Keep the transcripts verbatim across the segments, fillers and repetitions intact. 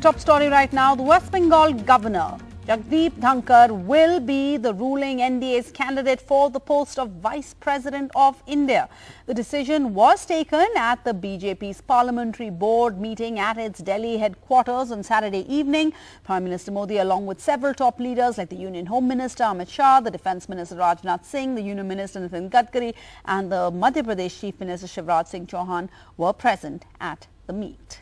The top story right now, the West Bengal governor Jagdeep Dhankhar will be the ruling N D A's candidate for the post of Vice President of India. The decision was taken at the B J P's parliamentary board meeting at its Delhi headquarters on Saturday evening. Prime Minister Modi, along with several top leaders like the Union Home Minister Amit Shah, the Defence Minister Rajnath Singh, the Union Minister Nitin Gadkari and the Madhya Pradesh Chief Minister Shivraj Singh Chauhan were present at the meet.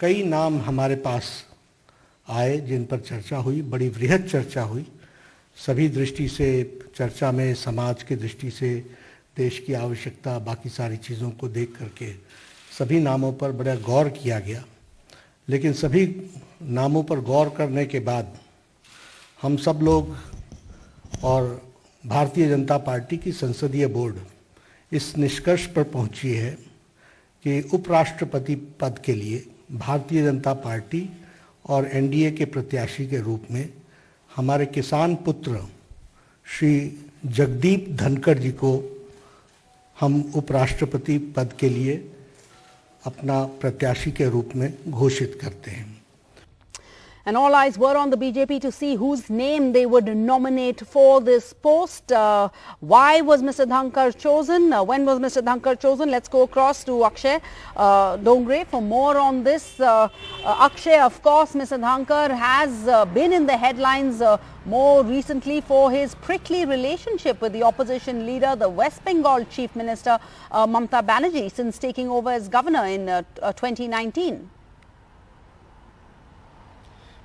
कई नाम हमारे पास आए जिन पर चर्चा हुई, बड़ी वृहद चर्चा हुई, सभी दृष्टि से चर्चा में समाज के दृष्टि से देश की आवश्यकता बाकी सारी चीज़ों को देख करके सभी नामों पर बड़ा गौर किया गया, लेकिन सभी नामों पर गौर करने के बाद हम सब लोग और भारतीय जनता पार्टी की संसदीय बोर्ड इस निष्कर्ष पर पहुंची है कि उपराष्ट्रपति पद के लिए भारतीय जनता पार्टी और एनडीए के प्रत्याशी के रूप में हमारे किसान पुत्र श्री जगदीप धनखड़ जी को हम उपराष्ट्रपति पद के लिए अपना प्रत्याशी के रूप में घोषित करते हैं. And all eyes were on the B J P to see whose name they would nominate for this post. Uh, why was Mister Dhankhar chosen? Uh, when was Mister Dhankhar chosen? Let's go across to Akshay uh, Dongrey for more on this. Uh, uh, Akshay, of course, Mister Dhankhar has uh, been in the headlines uh, more recently for his prickly relationship with the opposition leader, the West Bengal Chief Minister uh, Mamata Banerjee, since taking over as governor in uh, uh, twenty nineteen.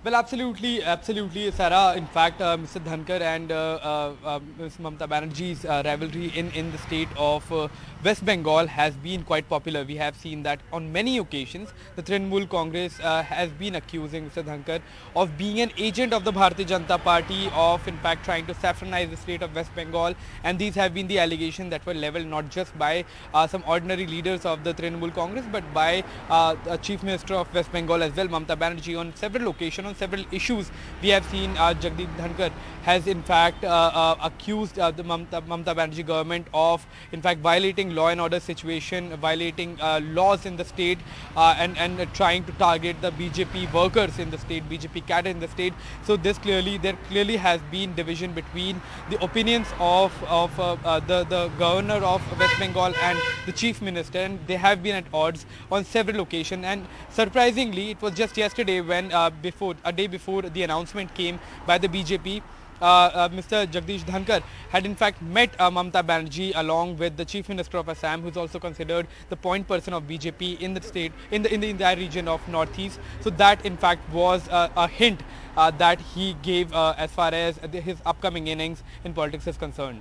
Well, absolutely, absolutely, Sarah. In fact, uh, Mister Dhankhar and uh, uh, Miz Mamata Banerjee's uh, rivalry in, in the state of uh, West Bengal has been quite popular. We have seen that on many occasions. The Trinamool Congress uh, has been accusing Mister Dhankhar of being an agent of the Bharatiya Janata Party, of in fact trying to saffronize the state of West Bengal. And these have been the allegations that were levelled not just by uh, some ordinary leaders of the Trinamool Congress, but by uh, the Chief Minister of West Bengal as well, Mamata Banerjee, on several occasions. Several issues we have seen uh, Jagdeep Dhankhar has in fact uh, uh, accused uh, the Mamata, Mamata Banerjee government of in fact violating law and order situation, violating uh, laws in the state uh, and, and uh, trying to target the B J P workers in the state, B J P cadre in the state. So this clearly, there clearly has been division between the opinions of, of uh, uh, the, the governor of West Bengal and the chief minister, and they have been at odds on several occasions. And surprisingly, it was just yesterday when uh, before a day before the announcement came by the B J P, uh, uh, Mister Jagdish Dhankar had in fact met uh, Mamata Banerjee along with the Chief Minister of Assam, who is also considered the point person of B J P in the state, in the in the entire region of Northeast. So that in fact was uh, a hint uh, that he gave uh, as far as his upcoming innings in politics is concerned.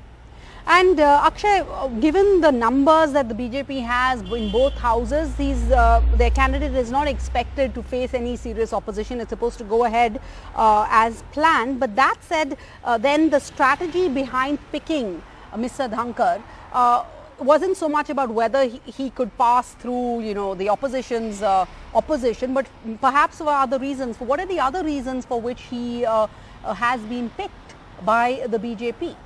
And uh, Akshay, uh, given the numbers that the B J P has in both houses, these, uh, their candidate is not expected to face any serious opposition. It's supposed to go ahead uh, as planned. But that said, uh, then the strategy behind picking uh, Mister Dhankhar uh, wasn't so much about whether he, he could pass through, you know, the opposition's uh, opposition, but perhaps for other reasons. What are the other reasons for which he uh, uh, has been picked by the B J P?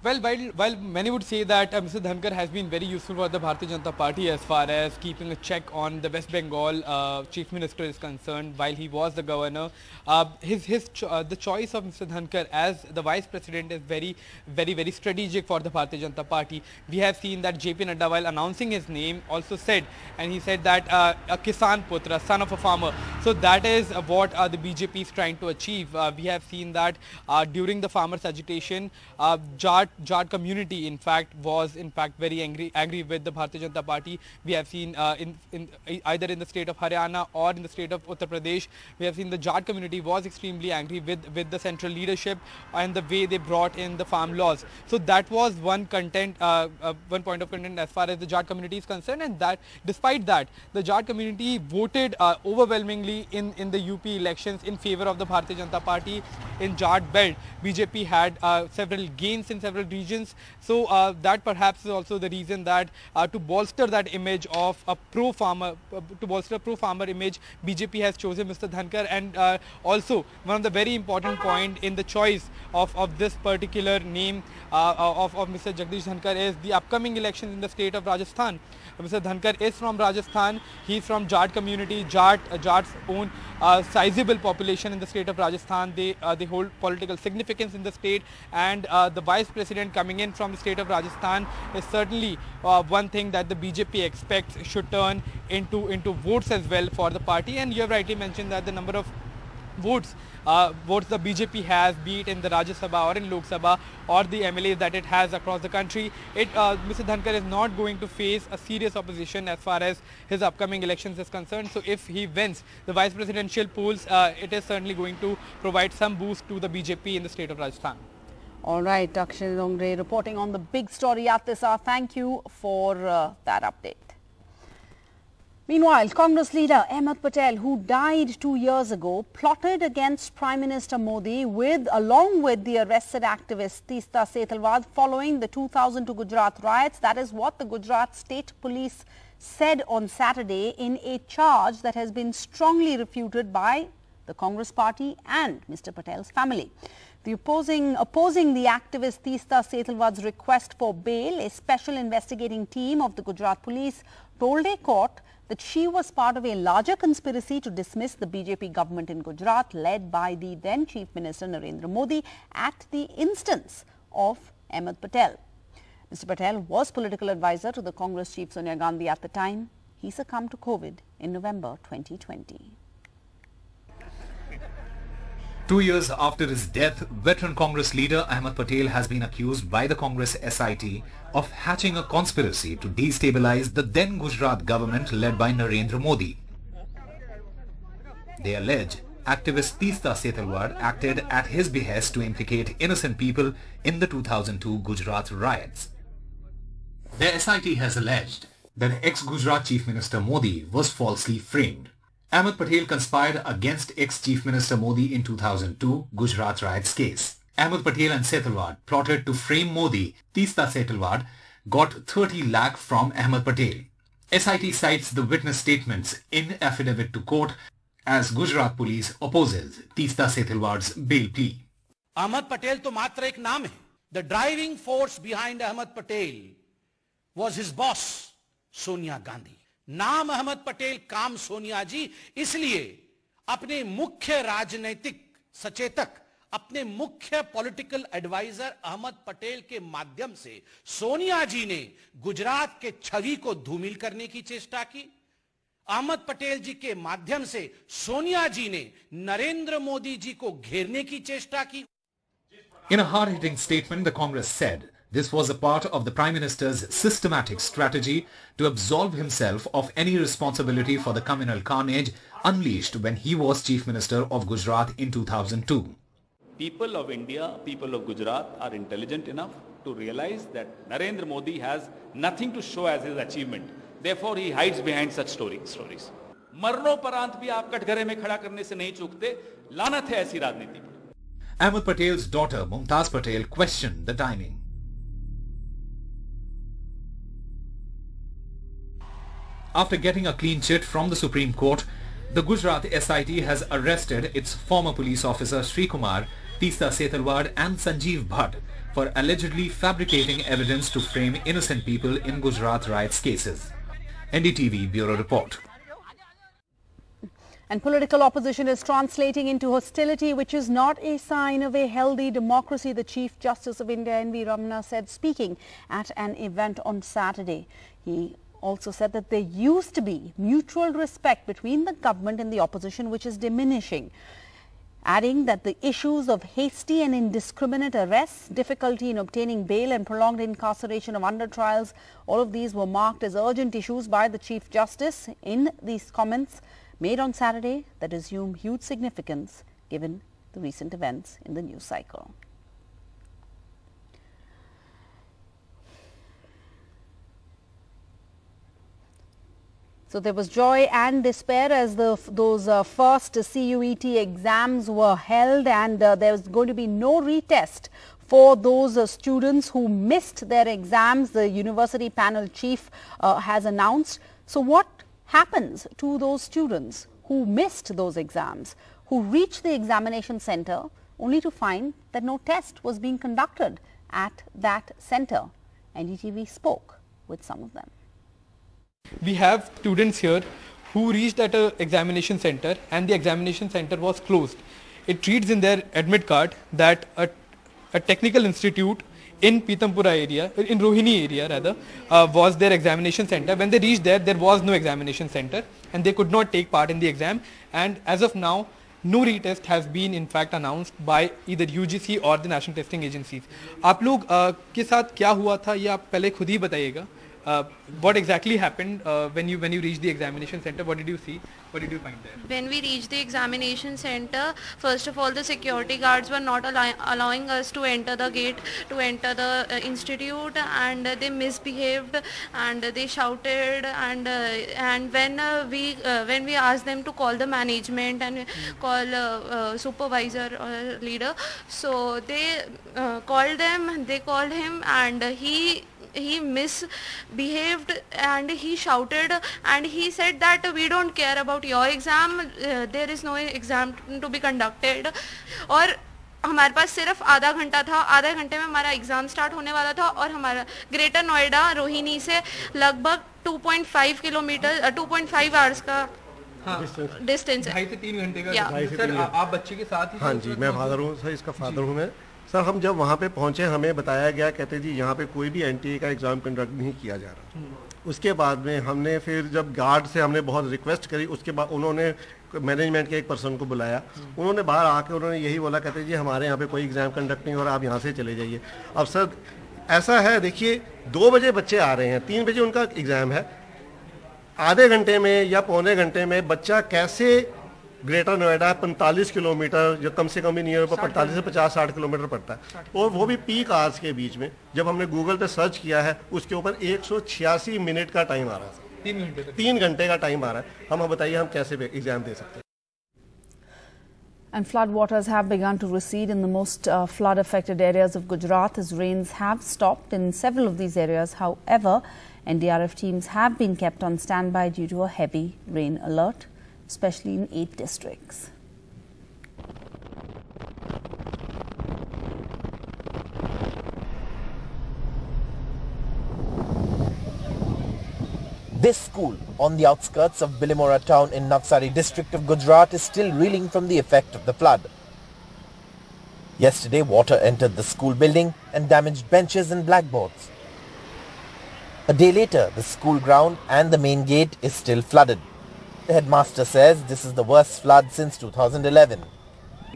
Well, while, while many would say that uh, Mister Dhankhar has been very useful for the Bharatiya Janata Party as far as keeping a check on the West Bengal uh, Chief Minister is concerned while he was the governor, uh, his, his cho uh, the choice of Mister Dhankhar as the Vice President is very, very, very strategic for the Bharatiya Janata Party. We have seen that J P Nadda, while announcing his name, also said, and he said that uh, a Kisan Putra, son of a farmer. So that is uh, what uh, the B J P is trying to achieve. Uh, we have seen that uh, during the farmers' agitation, uh, Jat Jat community in fact was in fact very angry angry with the Bharatiya Janata Party. We have seen uh, in, in either in the state of Haryana or in the state of Uttar Pradesh, we have seen the Jat community was extremely angry with, with the central leadership and the way they brought in the farm laws. So that was one content, uh, uh, one point of content as far as the Jat community is concerned, and that despite that the Jat community voted uh, overwhelmingly in, in the U P elections in favor of the Bharatiya Janata Party. In Jat belt, B J P had uh, several gains in several rural regions. So uh, that perhaps is also the reason that uh, to bolster that image of a pro-farmer, uh, to bolster a pro-farmer image, B J P has chosen Mister Dhankar. And uh, also one of the very important point in the choice of, of this particular name uh, of, of Mister Jagdeep Dhankhar is the upcoming elections in the state of Rajasthan. Mister Dhankar is from Rajasthan. He is from Jat community. Jat, uh, Jat's own uh, sizable population in the state of Rajasthan. They, uh, they hold political significance in the state, and uh, the vice president coming in from the state of Rajasthan is certainly uh, one thing that the B J P expects should turn into, into votes as well for the party. And you have rightly mentioned that the number of votes uh, votes the B J P has, be it in the Rajya Sabha or in Lok Sabha or the M L As that it has across the country, it uh, Mister Dhankar is not going to face a serious opposition as far as his upcoming elections is concerned. So if he wins the vice presidential polls, uh, it is certainly going to provide some boost to the B J P in the state of Rajasthan. All right, Akshay Dongrey reporting on the big story at this hour. Thank you for uh, that update. Meanwhile, Congress leader Ahmed Patel, who died two years ago, plotted against Prime Minister Modi with, along with the arrested activist Teesta Setalvad following the two thousand two Gujarat riots. That is what the Gujarat State Police said on Saturday in a charge that has been strongly refuted by the Congress party and Mister Patel's family. The opposing, opposing the activist Teesta Setalvad's request for bail, a special investigating team of the Gujarat police told a court that she was part of a larger conspiracy to dismiss the B J P government in Gujarat, led by the then Chief Minister Narendra Modi at the instance of Ahmed Patel. Mister Patel was political advisor to the Congress chief Sonia Gandhi at the time. He succumbed to COVID in November twenty twenty. Two years after his death, veteran Congress leader Ahmed Patel has been accused by the Congress S I T of hatching a conspiracy to destabilize the then Gujarat government led by Narendra Modi. They allege activist Teesta Setalvad acted at his behest to implicate innocent people in the two thousand two Gujarat riots. The S I T has alleged that ex-Gujarat Chief Minister Modi was falsely framed. Ahmed Patel conspired against ex-Chief Minister Modi in two thousand two Gujarat riots case. Ahmed Patel and Setalvad plotted to frame Modi. Teesta Setalvad got thirty lakh from Ahmed Patel. S I T cites the witness statements in affidavit to court as Gujarat police opposes Teesta Setalvad's bail plea. Ahmed Patel to matra ek naam hai. The driving force behind Ahmed Patel was his boss, Sonia Gandhi. नाम अहमद पटेल काम सोनिया जी, इसलिए अपने मुख्य राजनीतिक सचेतक, अपने मुख्य political adviser Ahmad Patel के माध्यम से सोनिया जी ने गुजरात के छवि को धूमिल करने की चेष्टा की। अहमद पटेल जी के माध्यम से सोनिया जी ने नरेंद्र मोदी जी को घेरने की चेष्टा की। In a hard-hitting statement, the Congress said this was a part of the Prime Minister's systematic strategy to absolve himself of any responsibility for the communal carnage unleashed when he was Chief Minister of Gujarat in two thousand two. People of India, people of Gujarat are intelligent enough to realize that Narendra Modi has nothing to show as his achievement. Therefore, he hides behind such story, stories. Marno parant bhi aap katghare mein khada karne se nahi chukte, lanat hai aisi rajniti. Ahmed Patel's daughter, Mumtaz Patel, questioned the timing. After getting a clean chit from the Supreme Court, the Gujarat S I T has arrested its former police officer Sri Kumar, Teesta Setalvad and Sanjeev Bhatt for allegedly fabricating evidence to frame innocent people in Gujarat riots cases. N D T V Bureau Report. And political opposition is translating into hostility, which is not a sign of a healthy democracy, the Chief Justice of India N V Ramana said, speaking at an event on Saturday. He also said that there used to be mutual respect between the government and the opposition, which is diminishing, adding that the issues of hasty and indiscriminate arrests, difficulty in obtaining bail and prolonged incarceration of under trials, all of these were marked as urgent issues by the Chief Justice in these comments made on Saturday that assume huge significance given the recent events in the news cycle. So there was joy and despair as the, those uh, first C U E T exams were held, and uh, there was going to be no retest for those uh, students who missed their exams. The university panel chief uh, has announced. So what happens to those students who missed those exams, who reached the examination center only to find that no test was being conducted at that center? N D T V spoke with some of them. We have students here who reached at an examination center and the examination center was closed. It reads in their admit card that a, a technical institute in Pitampura area, in Rohini area rather, uh, was their examination center. When they reached there, there was no examination center and they could not take part in the exam. And as of now, no retest has been in fact announced by either U G C or the national testing agencies. आप लोग के साथ क्या हुआ था ये आप पहले खुद ही बताइएगा. Uh, what exactly happened uh, when you when you reached the examination center? What did you see? What did you find there? When we reached the examination center, first of all, the security guards were not allow allowing us to enter the gate, to enter the uh, institute, and uh, they misbehaved, and uh, they shouted, and uh, and when uh, we uh, when we asked them to call the management and mm. call uh, uh, supervisor or leader, so they uh, called them. They called him, and he. He misbehaved and he shouted and he said that we don't care about your exam, uh, there is no exam to be conducted. और हमारे पास सिर्फ आधा घंटा था, आधा घंटे में हमारा एग्ज़ाम स्टार्ट होने वाला था और हमारा ग्रेटर नोएडा रोहिणी से लगभग two point five kilometre two point five hours का डिस्टेंस है, तीन घंटे का. सर आप बच्चे के साथ ही? हाँ जी, मैं फादर हूँ सर, इसका फादर हूँ मैं. सर हम जब वहाँ पे पहुँचे हमें बताया गया, कहते जी यहाँ पे कोई भी एनटीए का एग्ज़ाम कंडक्ट नहीं किया जा रहा. उसके बाद में हमने फिर जब गार्ड से हमने बहुत रिक्वेस्ट करी, उसके बाद उन्होंने मैनेजमेंट के एक पर्सन को बुलाया. उन्होंने बाहर आके उन्होंने यही बोला, कहते जी हमारे यहाँ पे कोई एग्ज़ाम कंडक्ट नहीं हो रहा, आप यहाँ से चले जाइए. अब सर ऐसा है, देखिए दो बजे बच्चे आ रहे हैं, तीन बजे उनका एग्ज़ाम है, आधे घंटे में या पौने घंटे में बच्चा कैसे ग्रेटर नोएडा पैंतालीस किलोमीटर, जो कम से कम ही नियर पर पैंतालीस से पचास साठ किलोमीटर पड़ता है, और वो भी पीक आवर्स के बीच में, जब हमने गूगल पे सर्च किया है उसके ऊपर एक सौ छियासी मिनट का टाइम आ रहा है, तीन घंटे तीन घंटे का टाइम आ रहा है. हम हम बताइए हम कैसे एग्जाम दे सकते हैं. And flood waters have begun to recede in the most uh, flood affected areas of Gujarat as rains have stopped in several of these areas. However, N D R F teams have been kept on standby due to a heavy rain alert, especially in eight districts. This school on the outskirts of Bilimora town in Navsari district of Gujarat is still reeling from the effect of the flood. Yesterday, water entered the school building and damaged benches and blackboards. A day later, the school ground and the main gate is still flooded. The headmaster says this is the worst flood since two thousand eleven.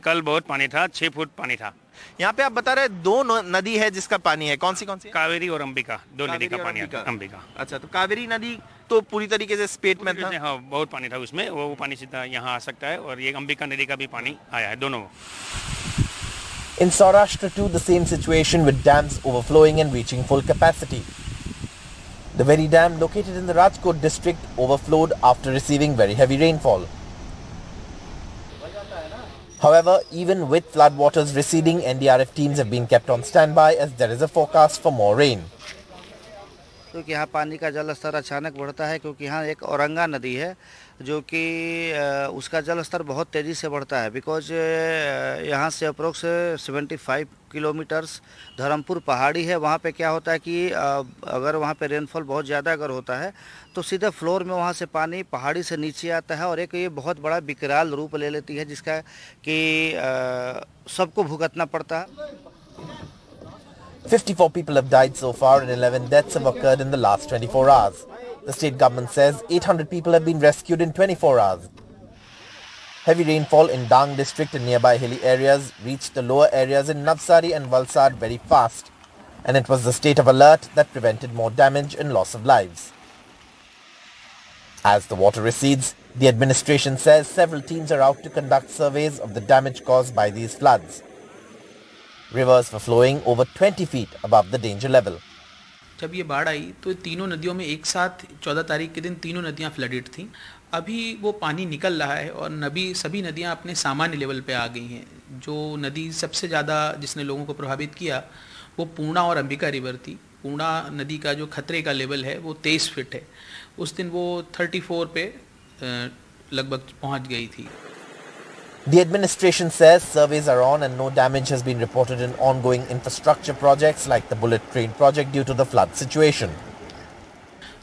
कल बहुत पानी था, छह foot पानी था. यहाँ पे आप बता रहे हैं दो नदी है जिसका पानी है, कौन सी कौन सी? कावेरी और अंबिका, दो नदी का पानी आता है. अंबिका. अच्छा, तो कावेरी नदी तो पूरी तरीके से स्पेट में था. हाँ, बहुत पानी था उसमें, वो पानी सीधा यहाँ आ सकता है और ये अंबिका नदी का भी पानी आया है, दोनों. In Saurashtra too, the same situation with dams overflowing and reaching full capacity. The very dam located in the Rajkot district overflowed after receiving very heavy rainfall. However, even with floodwaters receding, N D R F teams have been kept on standby as there is a forecast for more rain. क्योंकि यहाँ पानी का जल स्तर अचानक बढ़ता है, क्योंकि यहाँ एक औरंगा नदी है जो कि उसका जल स्तर बहुत तेज़ी से बढ़ता है. बिकॉज यहाँ से अप्रोक्स पचहत्तर किलोमीटर्स धर्मपुर पहाड़ी है, वहाँ पे क्या होता है कि अगर वहाँ पे रेनफॉल बहुत ज़्यादा अगर होता है तो सीधा फ्लोर में वहाँ से पानी पहाड़ी से नीचे आता है और एक ये बहुत बड़ा विकराल रूप ले लेती है जिसका कि सबको भुगतना पड़ता है. fifty-four people have died so far and eleven deaths have occurred in the last twenty-four hours. The state government says eight hundred people have been rescued in twenty-four hours. Heavy rainfall in Dang district and nearby hilly areas reached the lower areas in Navsari and Valsad very fast. And it was the state of alert that prevented more damage and loss of lives. As the water recedes, the administration says several teams are out to conduct surveys of the damage caused by these floods. Rivers were flowing over twenty feet above the danger level. जब ये बाढ़ आई तो तीनों नदियों में एक साथ चौदह तारीख के दिन तीनों नदियां फ्लडेड थीं। अभी वो पानी निकल रहा है और नदी सभी नदियां अपने सामान्य लेवल पे आ गई हैं। जो नदी सबसे ज़्यादा जिसने लोगों को प्रभावित किया वो पूर्णा और अंबिका रिवर थी। पूर्णा नदी का जो खतरे का लेवल है वो तेईस फिट है। उस दिन वो थर्टी फोर पे लगभग पहुँच गई थी। The administration says surveys are on and no damage has been reported in ongoing infrastructure projects like the bullet train project due to the flood situation.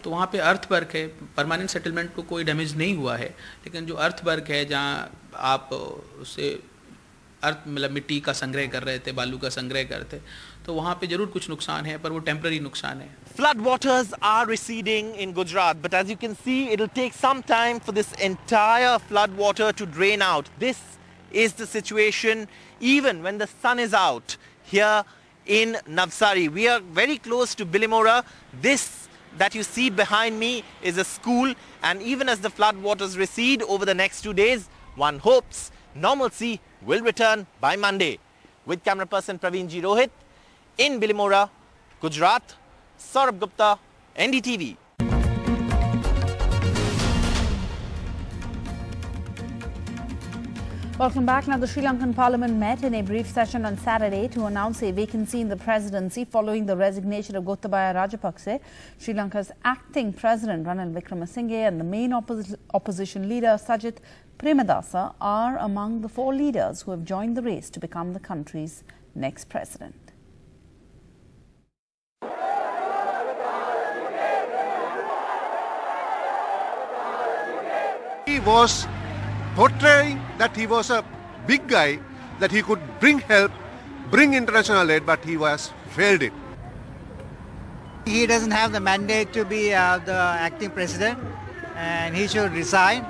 तो वहाँ पे अर्थवर्क है, परमानेंट सेटलमेंट को कोई डैमेज नहीं हुआ है, लेकिन जो अर्थवर्क है जहाँ आप उसे अर्थ मतलब मिट्टी का संग्रह कर रहे थे, बालू का संग्रह करते, तो वहाँ पे जरूर कुछ नुकसान है, पर वो टेम्पररी नुकसान है। Flood waters are receding in Gujarat, but as you can see, it'll take some time for this entire flood water to drain out. This is the situation even when the sun is out here in Navsari. We are very close to Bilimora. This that you see behind me is a school, and even as the flood waters recede over the next two days, one hopes normalcy will return by Monday. With camera person Praveen Ji Rohit in Bilimora, Gujarat, Saurabh Gupta, N D T V. Welcome back. Now, the Sri Lankan Parliament met in a brief session on Saturday to announce a vacancy in the presidency following the resignation of Gotabaya Rajapaksa, Sri Lanka's acting president Ranil Wickremesinghe, and the main oppos opposition leader Sajith Premadasa are among the four leaders who have joined the race to become the country's next president. He was portraying that he was a big guy, that he could bring help, bring international aid, but he was failed it. He doesn't have the mandate to be uh, the acting president, and he should resign.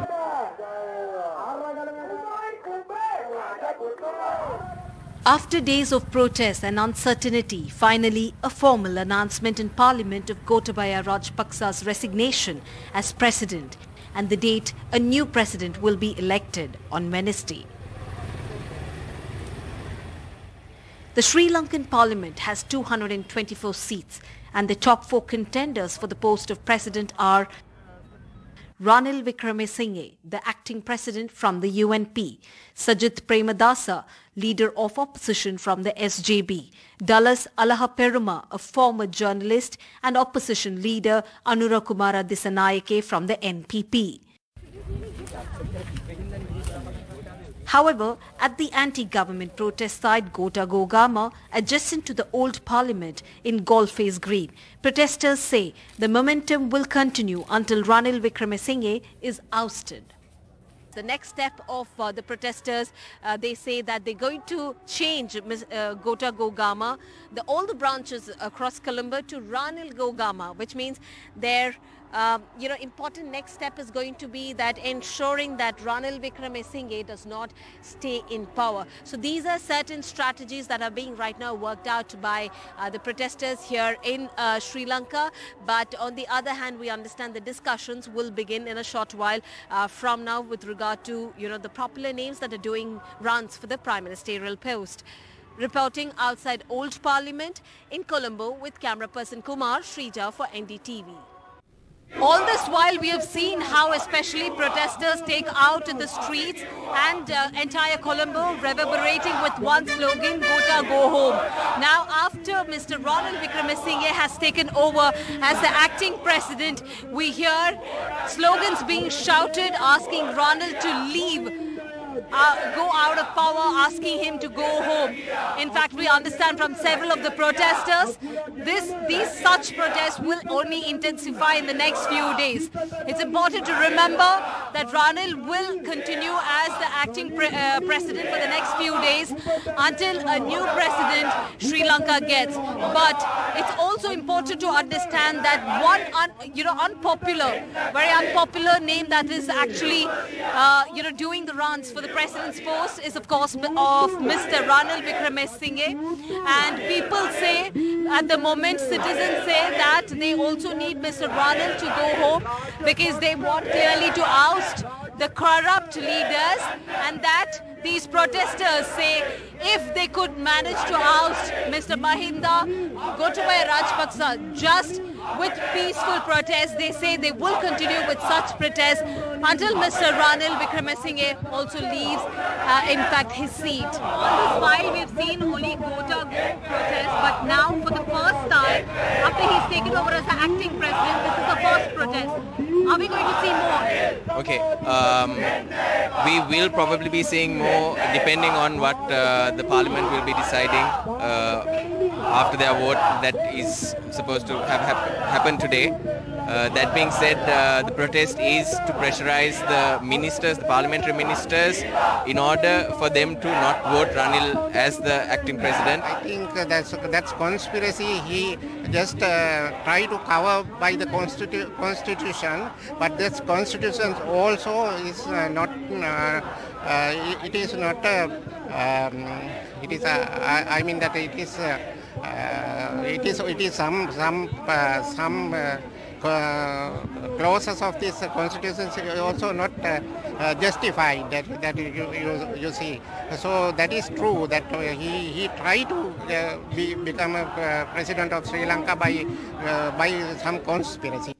After days of protests and uncertainty, finally a formal announcement in Parliament of Gotabaya Rajapaksa's resignation as president, and the date a new president will be elected on Wednesday. The Sri Lankan Parliament has two hundred twenty-four seats, and the top four contenders for the post of president are Ranil Wickremesinghe, the acting president from the U N P, Sajith Premadasa, leader of opposition from the S J B, Dallas Alahaperuma, a former journalist, and opposition leader Anurukumara Disanayake from the N P P. However, at the anti-government protest site Gota Gogama, adjacent to the old parliament in Golface Green, protesters say the momentum will continue until Ranil Wickremesinghe is ousted. The next step of uh, the protesters, uh, they say that they're going to change uh, Gota Gogama, the, all the branches across Colombo, to Ranil Gogama, which means their uh, you know, important next step is going to be that ensuring that Ranil Wickremesinghe does not stay in power. So these are certain strategies that are being right now worked out by uh, the protesters here in uh, Sri Lanka. But on the other hand, we understand the discussions will begin in a short while uh, from now with regard regard to, you know, the popular names that are doing runs for the prime ministerial post. Reporting outside Old Parliament in Colombo with camera person Kumar Shrija for N D T V. All this while we have seen how especially protesters take out in the streets and uh, entire Colombo reverberating with one slogan, Gota Go Home. Now after Mister Ranil Wickremesinghe has taken over as the acting president, we hear slogans being shouted asking Ranil to leave. Uh, go out of power, asking him to go home. In fact, we understand from several of the protesters, this, these such protests will only intensify in the next few days. It's important to remember that Ranil will continue as the acting pre uh, president for the next few days until a new president Sri Lanka gets. But it's also important to understand that one, un you know, unpopular, very unpopular name that is actually, uh, you know, doing the runs for the president's post is of course of Mister Ranil Wickremesinghe, and people say at the moment, citizens say that they also need Mister Ranil to go home because they want clearly to oust the corrupt leaders, and that these protesters say if they could manage to oust Mister Mahinda Gotabaya Rajapaksa just with peaceful protests. They say they will continue with such protests until Mister Ranil Wickremesinghe also leaves, uh, in fact, his seat. On this file, we've seen only Gota Gogama protests, but now for the first time, after he's taken over as the acting president, this is the first protest. Are we going to see more? Okay, um, we will probably be seeing more depending on what uh, the parliament will be deciding uh, after their vote that is supposed to have hap happened today. Uh, that being said, uh, the protest is to pressurize the ministers, the parliamentary ministers, in order for them to not vote Ranil as the acting president. I think that's, that's conspiracy. He just uh, tried to cover by the constitu constitution, but this constitution also is uh, not, uh, uh, it is not, uh, um, it is, uh, I, I mean that it is, uh, uh, it is, it is some, some, uh, some, uh, Uh, clauses of this uh, constitution is also not uh, uh, justified that that you, you you see. So that is true that uh, he he tried to uh, be, become a uh, president of Sri Lanka by uh, by some conspiracy.